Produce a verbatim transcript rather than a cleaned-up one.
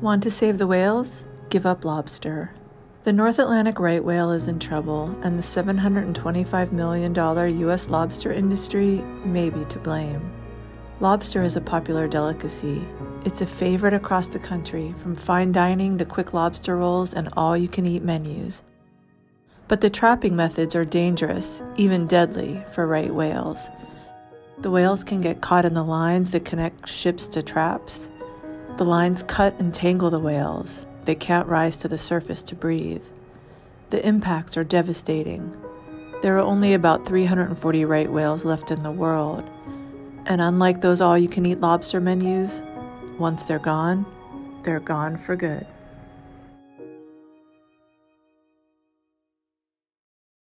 Want to save the whales? Give up lobster. The North Atlantic right whale is in trouble, and the seven hundred twenty-five million dollar U S lobster industry may be to blame. Lobster is a popular delicacy. It's a favorite across the country, from fine dining to quick lobster rolls and all-you-can-eat menus. But the trapping methods are dangerous, even deadly, for right whales. The whales can get caught in the lines that connect ships to traps. The lines cut and tangle the whales. They can't rise to the surface to breathe. The impacts are devastating. There are only about three hundred forty right whales left in the world. And unlike those all-you-can-eat lobster menus, once they're gone, they're gone for good.